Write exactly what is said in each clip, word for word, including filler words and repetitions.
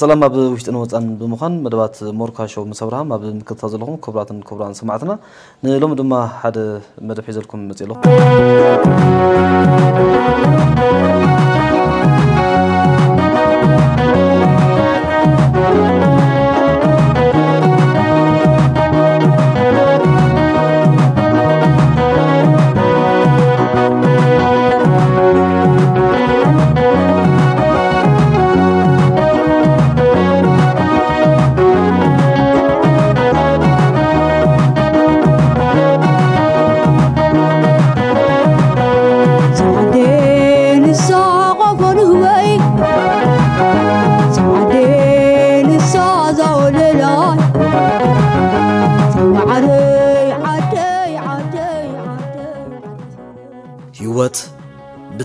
سلام عبد وشتنوت أن بمخان مدبات موركاش ومسابرهم عبد نكتاز لهم كبرات كبران سمعتنا نلوم دم حد مدب حيزلكم متيلو.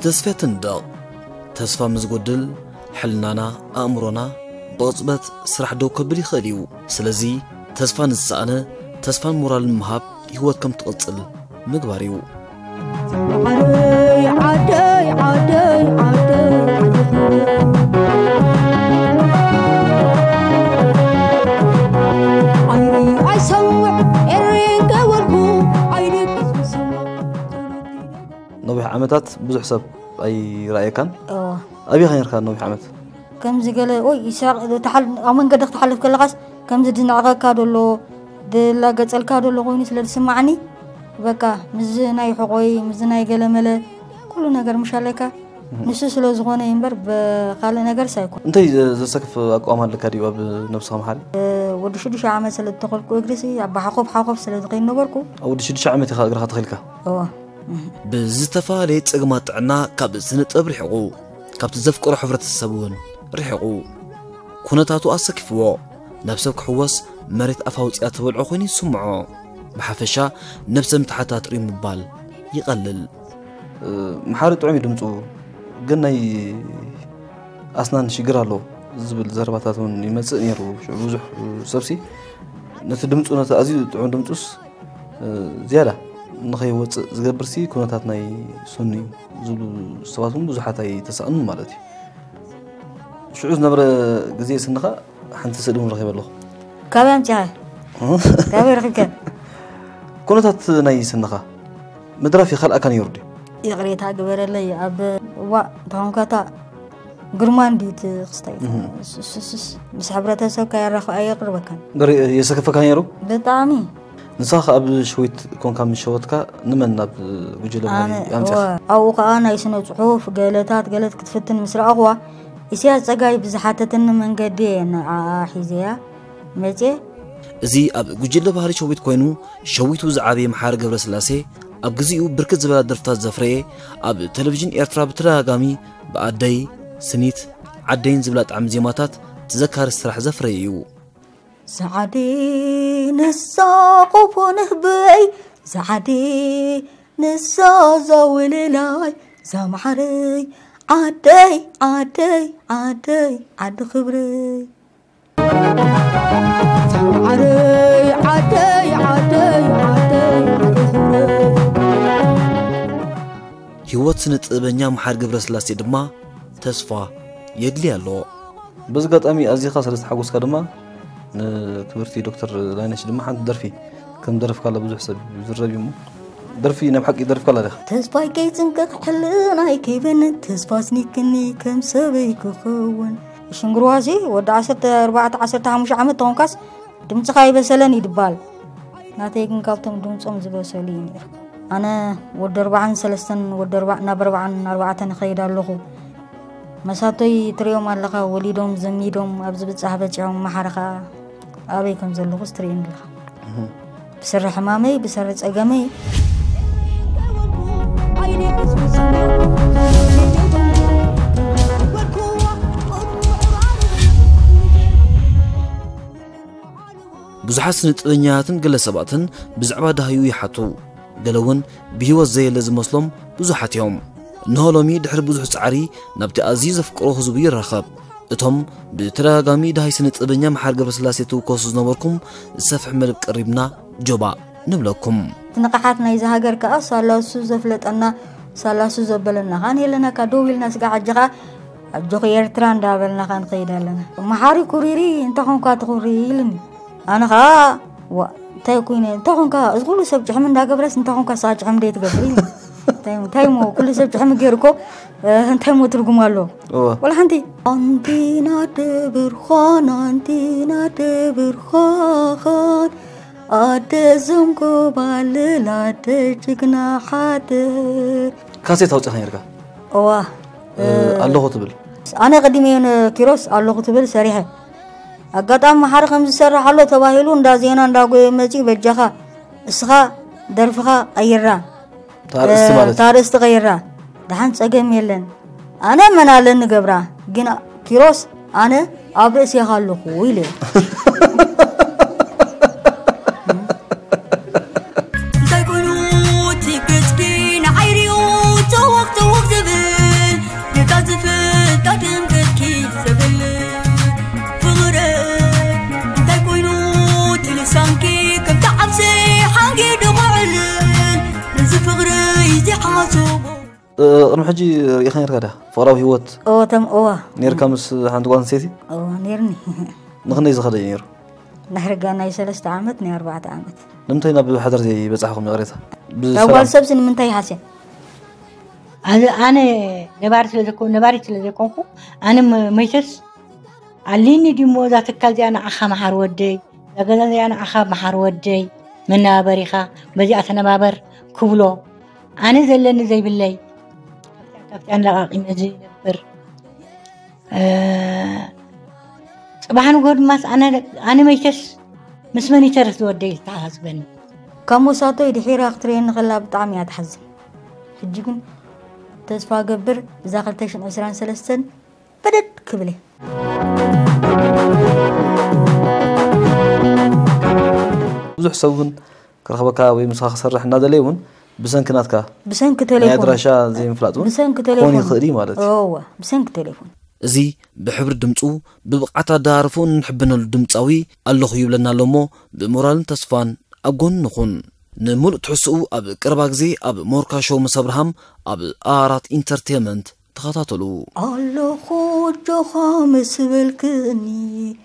تسفة الدق تسفة مزقدل حلنانا أمرنا بأصبت سرح دو كبري خليو سلزي تسفة نسأنا تسفة مرال المهاب هو كم تقتل مقباريو عدي عدي عدي عدي نوبي عمتات بزح سب أي رأيك كان؟ أوه. أبي خير كان نوبي عمت. كم زي قال أوه يسار لو تحل أمين قدرت تحلف كل غاز كم زي دين عقا كادو لو دلا قد سأل كادو لو غوني سلر سمعني بكا مزنا يحقوي مزنا يقال ملا كل نجار مش عليك نسوس لو زغونا ينبر بخال نجار سايكون. أنت إذا سقف أقوام هالكاريو بنفسهم حال؟ ودي شو دش عمت سلر تقول كويجريسي عب حقوب حقوب سلر تقين نبركو. أو دي شو دش عمت خال قرحت خلكه. أوه. بزتفاليت أجمعت عنا كابزنة أبرحقو كابتزفك رحفرة السبون رحقو كونتاتو أسكفوا نفسك حوس مريت أفوت أتول عقني سمعه بحفشة نفس متحتات ريم بال يقلل محارت عمي دمتو قلنا أسنان شجرالو زبل زرباتاتون يمسن يرو شعوزح سبسي نتدمتو نتأزيد عندمتوس زيادة نخيوت زغبرسي كوناتاتنا يسوني زلو سواتون بزحات يتسأنوا مالتي شعوز نبر غزي سنخه حنت سدون رخيب الله كابام تاع كابي رخيك كوناتات ناي سنخه مدرا في خلق كان يردي يغريتها غبرلي اب وا دونكاتا غرمان ديت خستاي مسحبرته سو كيرخ اي قربك غري يسكفك هيرو بتامي نسخ قبل شوية كون كان من شوتك نمنا بوجيلة مالي أمزح أو قانا يسنو صحوف قالتات قالت كتفتن مسرع أقوى يسيا تسقاي بزحاتتن من قدين حيزيا متي زي بوجيلة بهاري شوية كوينو شوية وزعابي محار قبل سلاسي أب قزيو بركة زبالة درفتات زفري أب تلفزيون إيرترا بترا قامي بأدي سنيت عدين زبلات عمزيماتات تذكر السرح زفريو سعدي نساقب ونهبي سعدي نسازاول لاي سامحري عدي عدي عدي عد خبري سامحري عدي عدي عدي عد خبري هيوت سنت ابنيا محار قبرسلاسي دما تسفى يدلي الله بس قد أمي أزي خاصة لستحقوس كدما كبرتي دكتور لاينش دم حد درفي كم درف كلا بزح سب بزر بيمو درفي نبحكي درف كلا ده تسباي كيتن كحلنا يكيبن تسباسني كني كم سبيك خوون شنغروازي ود عشرة أربعة عشرة تامش عم تونكاس دم تخاي بسلني دبال ناتيكن كابتن دم صم زبسليني أنا ود أربعة سلسن ود أربعة نبر أربعة أربعة خير اللغو مساتي تريوم على لقا وليدهم زميلهم أبزبت صحبتهم محرقة أبيكم زلوا قصرين لها بسر حمامي بسر أجامي بزحسن تغنياتن قل سباتن بزعبا دهيو يحطو قلون بهو الزي لازم مسلم بزحت يوم نهالمي دحر بزح سعري نبت عزيز فكره زبير رخاب اتهم بتراجمي ده سنة ابنيا محار قبل سلاسيتو كوسوز نوركم السفح ملك قريبنا جوبا نبلكم تنقحاتنا إذا هاجر كأس الله سوزة فلت أن سالاسوزة بلنا هاني لنا كدوبي الناس قاعد جرا الجوغير تران دابل نخان قيدا لنا محاري كوريري انتخون كاتغوري لني أنا خا وتايكوين انتخون كا أزغلو سبج حمن دا قبرس انتخون كساج حمديت قبري تايم تايمو كل سبج حمن غيركو هنتايمو ترجم قالو ولا هنتي أنتي نادي برخان أنتي نادي برخان أتزم كوبال لا تجنا حاتر كاسيت هوت خيرك أوه اللغة تبل أنا قديمين كيروس اللغة تبل سريحة أقطعم محار خمس سر حلو تباهلون دا زينان دا قوي مزيج بجخا إسخا درفخا أيران تار استغيران دحين سجم يلن أنا منالن جبران جنا كيروس أنا أبرس يخلو قويلة أنا حجي يا أخي نركده فراوي هوت. أو تم أوه. نيركم مس عندكم سيتي. أو نيرني. نخلني زخدة نير. نحرق أنا يسلس تعامت نير أربعة تعامت. نمتى نبي حضر زي بس أحكم نقريتها. أول سبز نمتى يحسن. هذا أنا نبارت لذكو نبارت لذكوكو أنا م ميتس. عليني دي موضة تكلتي أنا أخا محرودي. لقدني أنا أخا محرودي من أبريخا بدي أثنا بابر كولو. أنا زلني زي بالليل. كان لقى قيمة جيدة بر صباحا نقول ماس أنا أنا ميتش مسمني ترث وديل تعاز بني كم وساطو يدحير أخترين غلا بطعمي أتحزن حجيكم تسفى قبر إذا قلتشن عسران سلسن بدت كبلي بزح سوون كرخبكا ويمسخ صرح نادا ليون بسان كناتك بسان كتليفون يدرشا زي مفلاتون بسان كتليفون كوني خري مالتي اوه بسان كتليفون زي بحبر دمصو ببقعتا دارفون نحبنا الدمصاوي الله يبلنا لهمو بمورال تصفان اغون نكون نمول تحسو اب قربا غزي اب موركا شو مسبرهم اب ارات انترتينمنت تخاتاتلو الله خوجو خامس بالكني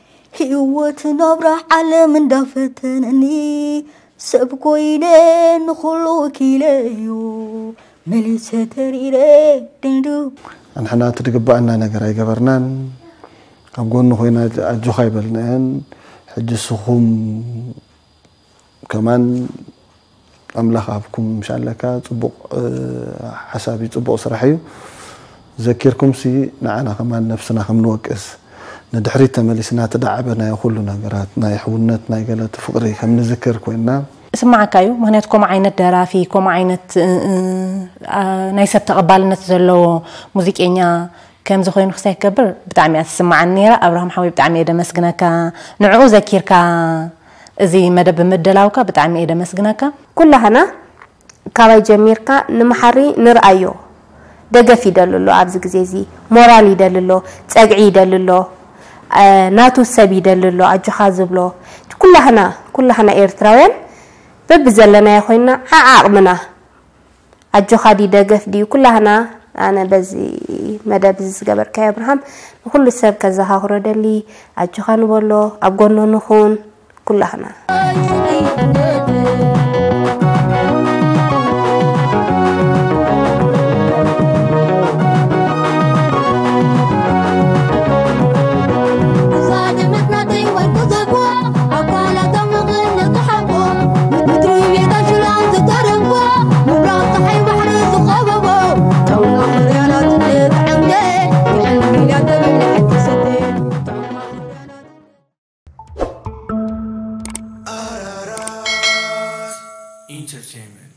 هيوت نبره عالم اندفتنني سبكوينين خلوكي ليو مليسة تريري دندو أنا تتقبعنا نقرأي قبرنان أقول نخوينا أجو خيبلنان حج السخوم كمان أملاخ أبكم مشان لك طبق حسابي طبق صرحيو ذكركم سي نعنا كمان نفسنا كم نوكس ندحري تملسنا تدعبنا يخلنا قراتنا يحولناتنا يقلت فقري كم نذكر كوينا اسمعك أيو مهنتكم عينة درافيكم عينة نايسب تقبلنا تزلو موزيك إنيا كم زخوين خسيه كبر بتعمي أسمع النيرة أبراهام حوي بتعمي إذا مسجنك نعو ذكيرك زي مدى بمدلاوك بتعمي إذا مسجنك كلها أنا كواي جميرك نمحري نرأيو دقفي دللو عبزك زيزي مورالي دللو تقعي دللو ناتو السبيد للو أجو خازبلو كلها هنا كلها هنا إيرتراوين ببزلنا يا خوينا عقمنا أجو خادي دقف دي كلها هنا أنا بزي مدى بزي قبر كي أبراهام كل السبب كذا هاخرو دلي أجو خانو بولو أبقونو نخون كلها هنا Entertainment.